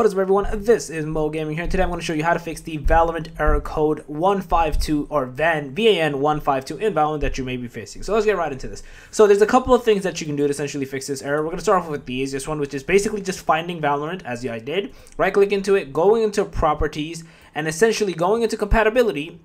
What is up, everyone? This is Mo Gaming here. Today I'm going to show you how to fix the Valorant error code 152 or VAN 152 in Valorant that you may be facing. So let's get right into this. So there's a couple of things that you can do to essentially fix this error. We're going to start off with the easiest one, which is basically just finding Valorant as I did. Right click into it, going into properties, and essentially going into compatibility,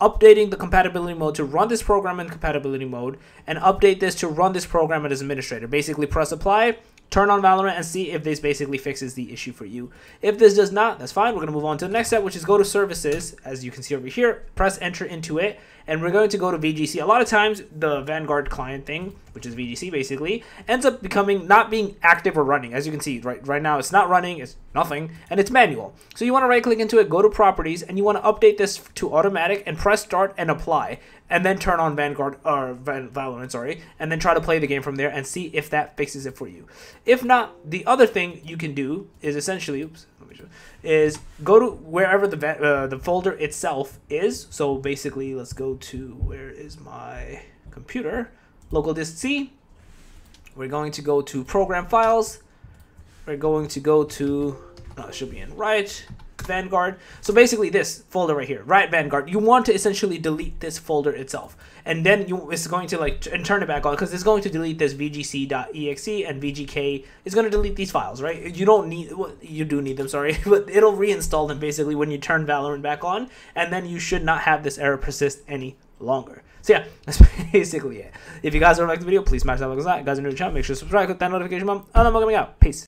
updating the compatibility mode to run this program in compatibility mode, and update this to run this program as administrator. Basically press apply, turn on Valorant, and see if this basically fixes the issue for you. If this does not, that's fine. We're going to move on to the next step, which is go to services, as you can see over here, press enter into it, and we're going to go to VGC. A lot of times the Vanguard client thing, which is VGC basically, ends up becoming not being active or running. As you can see right now, it's not running, it's nothing, and it's manual. So you want to right click into it, go to properties, and you want to update this to automatic and press start and apply, and then turn on Vanguard or Valorant, sorry, and then try to play the game from there and see if that fixes it for you. If not, the other thing you can do is essentially, is go to wherever the folder itself is. So basically, let's go to, where is my computer? Local disk C. We're going to go to program files. We're going to go to, it should be in Riot, Vanguard. So basically this folder right here, Riot Vanguard, you want to essentially delete this folder itself. And then it's going to and turn it back on, because it's going to delete this VGC.exe and VGK. It's going to delete these files, right? You don't need, well, you do need them, sorry, but it'll reinstall them basically when you turn Valorant back on. And then you should not have this error persist any longer. So yeah, that's basically it. If you guys are liking the video, please smash that like button. If you guys are new to the channel, make sure to subscribe, click that notification bell, and I'm Mo Gaming out. Peace.